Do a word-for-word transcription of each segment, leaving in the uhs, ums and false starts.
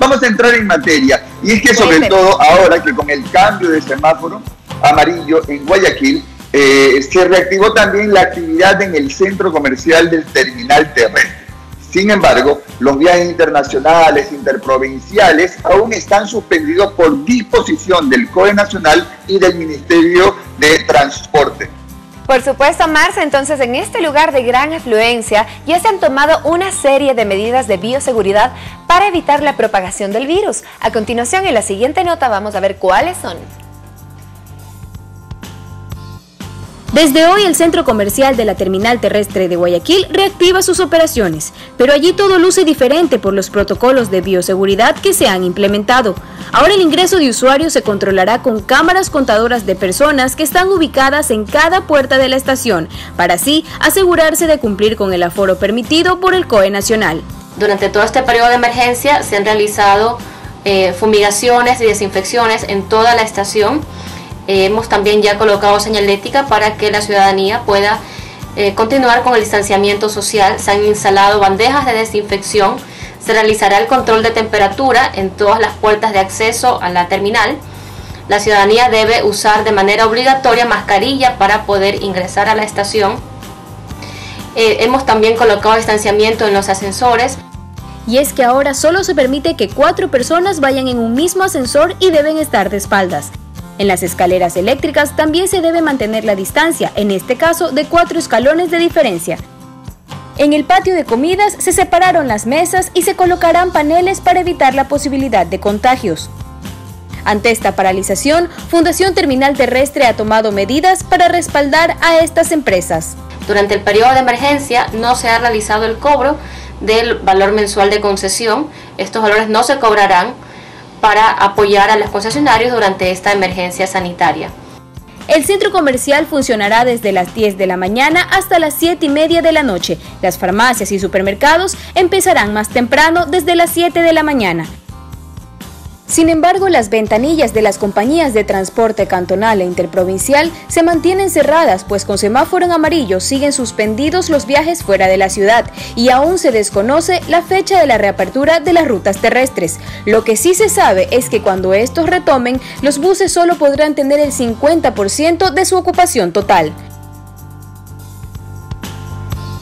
Vamos a entrar en materia, y es que sobre todo ahora que con el cambio de semáforo amarillo en Guayaquil, eh, se reactivó también la actividad en el Centro Comercial del Terminal Terrestre. Sin embargo, los viajes internacionales, interprovinciales, aún están suspendidos por disposición del C O E Nacional y del Ministerio de Transporte. Por supuesto, Marce, entonces en este lugar de gran afluencia ya se han tomado una serie de medidas de bioseguridad para evitar la propagación del virus. A continuación, en la siguiente nota vamos a ver cuáles son. Desde hoy el Centro Comercial de la Terminal Terrestre de Guayaquil reactiva sus operaciones, pero allí todo luce diferente por los protocolos de bioseguridad que se han implementado. Ahora el ingreso de usuarios se controlará con cámaras contadoras de personas que están ubicadas en cada puerta de la estación, para así asegurarse de cumplir con el aforo permitido por el C O E Nacional. Durante todo este periodo de emergencia se han realizado eh, fumigaciones y desinfecciones en toda la estación. Eh, hemos también ya colocado señalética para que la ciudadanía pueda eh, continuar con el distanciamiento social. Se han instalado bandejas de desinfección, se realizará el control de temperatura en todas las puertas de acceso a la terminal. La ciudadanía debe usar de manera obligatoria mascarilla para poder ingresar a la estación. Eh, hemos también colocado distanciamiento en los ascensores. Y es que ahora solo se permite que cuatro personas vayan en un mismo ascensor y deben estar de espaldas. En las escaleras eléctricas también se debe mantener la distancia, en este caso de cuatro escalones de diferencia. En el patio de comidas se separaron las mesas y se colocarán paneles para evitar la posibilidad de contagios. Ante esta paralización, Fundación Terminal Terrestre ha tomado medidas para respaldar a estas empresas. Durante el periodo de emergencia no se ha realizado el cobro del valor mensual de concesión. Estos valores no se cobrarán para apoyar a los concesionarios durante esta emergencia sanitaria. El centro comercial funcionará desde las diez de la mañana hasta las siete y media de la noche. Las farmacias y supermercados empezarán más temprano, desde las siete de la mañana. Sin embargo, las ventanillas de las compañías de transporte cantonal e interprovincial se mantienen cerradas, pues con semáforo en amarillo siguen suspendidos los viajes fuera de la ciudad y aún se desconoce la fecha de la reapertura de las rutas terrestres. Lo que sí se sabe es que cuando estos retomen, los buses solo podrán tener el cincuenta por ciento de su ocupación total.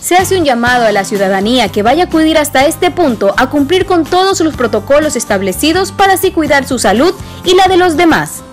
Se hace un llamado a la ciudadanía que vaya a acudir hasta este punto a cumplir con todos los protocolos establecidos para así cuidar su salud y la de los demás.